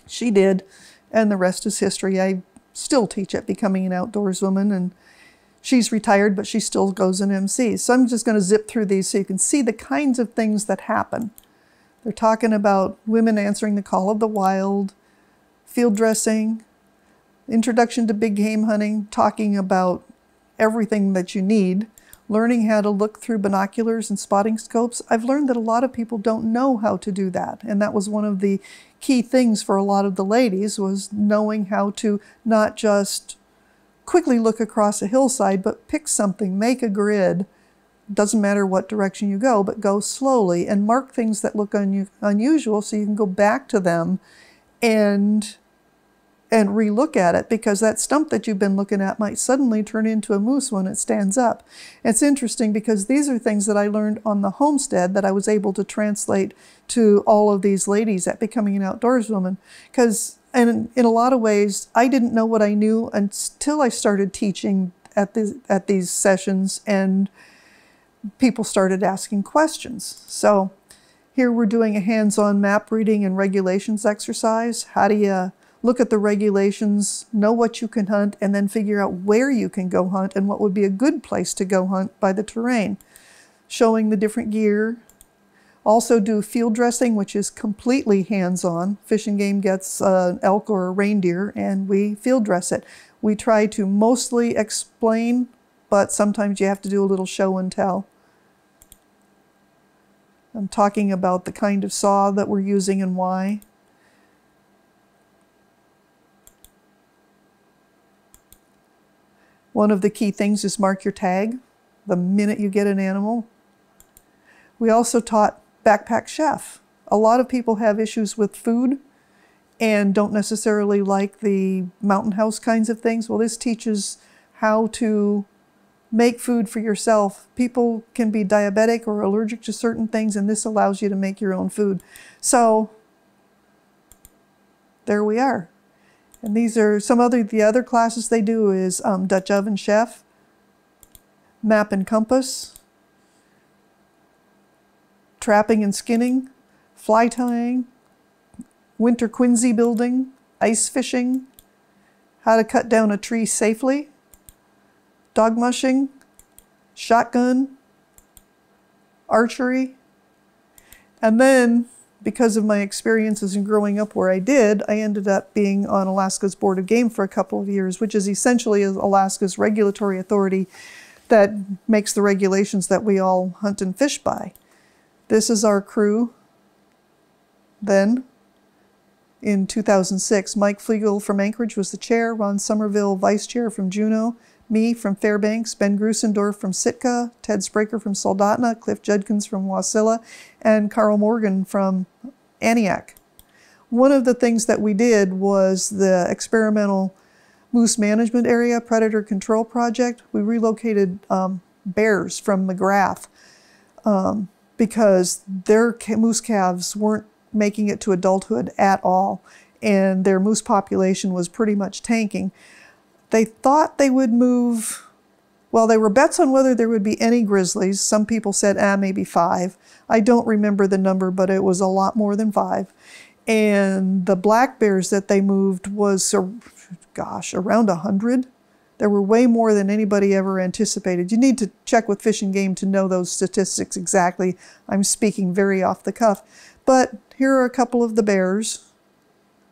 she did, and the rest is history. I still teach at Becoming an Outdoorswoman, and she's retired, but she still goes and M Cs. So I'm just gonna zip through these so you can see the kinds of things that happen. They're talking about women answering the call of the wild, field dressing, introduction to big game hunting, talking about everything that you need, learning how to look through binoculars and spotting scopes. I've learned that a lot of people don't know how to do that, and that was one of the key things for a lot of the ladies, was knowing how to not just quickly look across a hillside, but pick something, make a grid. Doesn't matter what direction you go, but go slowly and mark things that look un unusual so you can go back to them and and relook at it, because that stump that you've been looking at might suddenly turn into a moose when it stands up. It's interesting because these are things that I learned on the homestead that I was able to translate to all of these ladies at Becoming an Outdoorswoman. Because, and in a lot of ways, I didn't know what I knew until I started teaching at, the, at these sessions, and people started asking questions. So here we're doing a hands-on map reading and regulations exercise. How do you look at the regulations, know what you can hunt, and then figure out where you can go hunt and what would be a good place to go hunt by the terrain. Showing the different gear. Also do field dressing, which is completely hands-on. Fish and Game gets uh, an elk or a reindeer, and we field dress it. We try to mostly explain, but sometimes you have to do a little show and tell. I'm talking about the kind of saw that we're using and why. One of the key things is mark your tag the minute you get an animal. We also taught backpack chef. A lot of people have issues with food and don't necessarily like the mountain house kinds of things. Well, this teaches how to make food for yourself. People can be diabetic or allergic to certain things, and this allows you to make your own food. So there we are. And these are some other, the other classes they do is um, Dutch Oven Chef, Map and Compass, Trapping and Skinning, Fly Tying, Winter Quincy Building, Ice Fishing, How to Cut Down a Tree Safely, Dog Mushing, Shotgun, archery. And then, because of my experiences in growing up where I did, I ended up being on Alaska's Board of Game for a couple of years, which is essentially Alaska's regulatory authority that makes the regulations that we all hunt and fish by. This is our crew then. In two thousand six, Mike Flegel from Anchorage was the chair, Ron Somerville, vice chair from Juneau, me from Fairbanks, Ben Grusendorf from Sitka, Ted Spraker from Soldotna, Cliff Judkins from Wasilla, and Carl Morgan from Aniak. One of the things that we did was the experimental moose management area predator control project. We relocated um, bears from McGrath um, because their moose calves weren't making it to adulthood at all, and their moose population was pretty much tanking. They thought they would move, well, there were bets on whether there would be any grizzlies. Some people said, ah, maybe five. I don't remember the number, but it was a lot more than five. And the black bears that they moved was, gosh, around a hundred. There were way more than anybody ever anticipated. You need to check with Fish and Game to know those statistics exactly. I'm speaking very off the cuff. But here are a couple of the bears,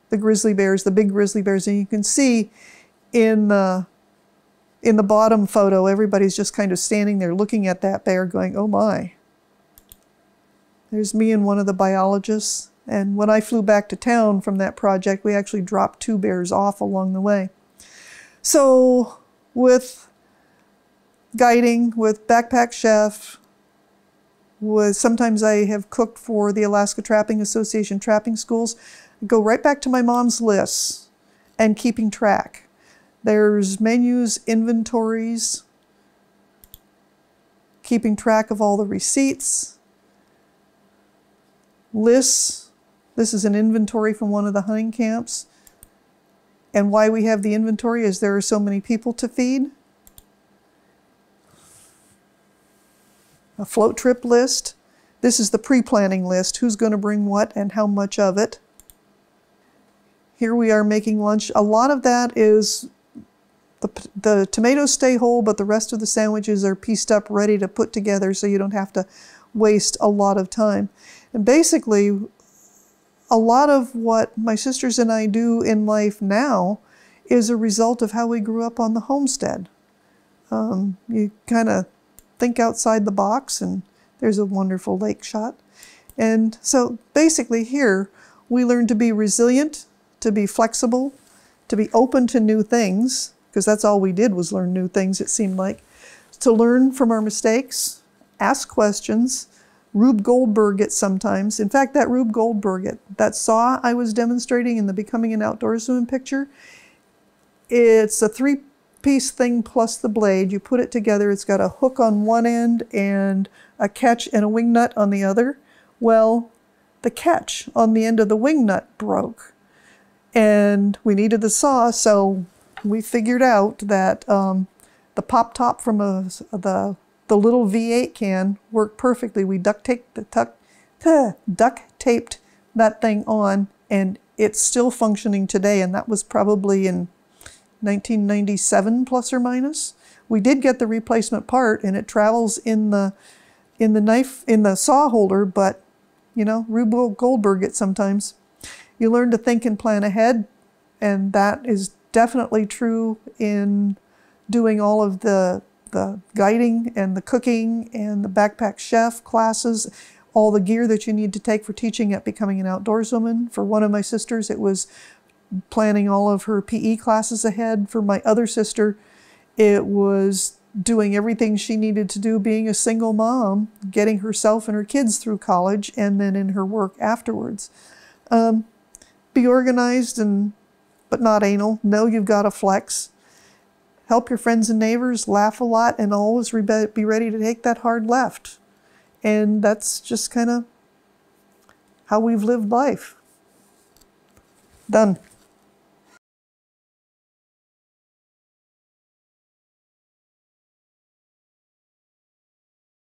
the grizzly bears, the big grizzly bears, and you can see in the, in the bottom photo, everybody's just kind of standing there looking at that bear going, oh my. There's me and one of the biologists, and when I flew back to town from that project, we actually dropped two bears off along the way. So with guiding, with backpack chef, was sometimes I have cooked for the Alaska Trapping Association trapping schools. I go right back to my mom's lists and keeping track. There's menus, inventories, keeping track of all the receipts, lists. This is an inventory from one of the hunting camps. And why we have the inventory is there are so many people to feed. A float trip list. This is the pre-planning list, who's going to bring what and how much of it. Here we are making lunch. A lot of that is, the, the tomatoes stay whole, but the rest of the sandwiches are pieced up, ready to put together so you don't have to waste a lot of time. And basically, a lot of what my sisters and I do in life now is a result of how we grew up on the homestead. Um, you kind of think outside the box, and there's a wonderful lake shot. And so basically here, we learn to be resilient, to be flexible, to be open to new things, because that's all we did was learn new things, it seemed like, to learn from our mistakes, ask questions, Rube Goldberg it sometimes. In fact, that Rube Goldberg it, that saw I was demonstrating in the Becoming an Outdoorsman picture, it's a three piece thing plus the blade. You put it together, it's got a hook on one end and a catch and a wing nut on the other. Well, the catch on the end of the wing nut broke, and we needed the saw, so we figured out that um, the pop top from a, the, the little V eight can worked perfectly. We duct taped, the tuck, tuh, duct taped that thing on, and it's still functioning today, and that was probably in nineteen ninety-seven plus or minus. We did get the replacement part, and it travels in the in the knife in the saw holder, but you know, Rube Goldberg it sometimes. You learn to think and plan ahead, and that is definitely true in doing all of the the guiding and the cooking and the backpack chef classes, all the gear that you need to take for teaching at Becoming an Outdoorswoman. For one of my sisters, it was planning all of her P E classes ahead. For my other sister, it was doing everything she needed to do, being a single mom, getting herself and her kids through college, and then in her work afterwards. Um, be organized, and but not anal. Know you've got to flex. Help your friends and neighbors, laugh a lot, and always be ready to take that hard left. And that's just kind of how we've lived life. Done.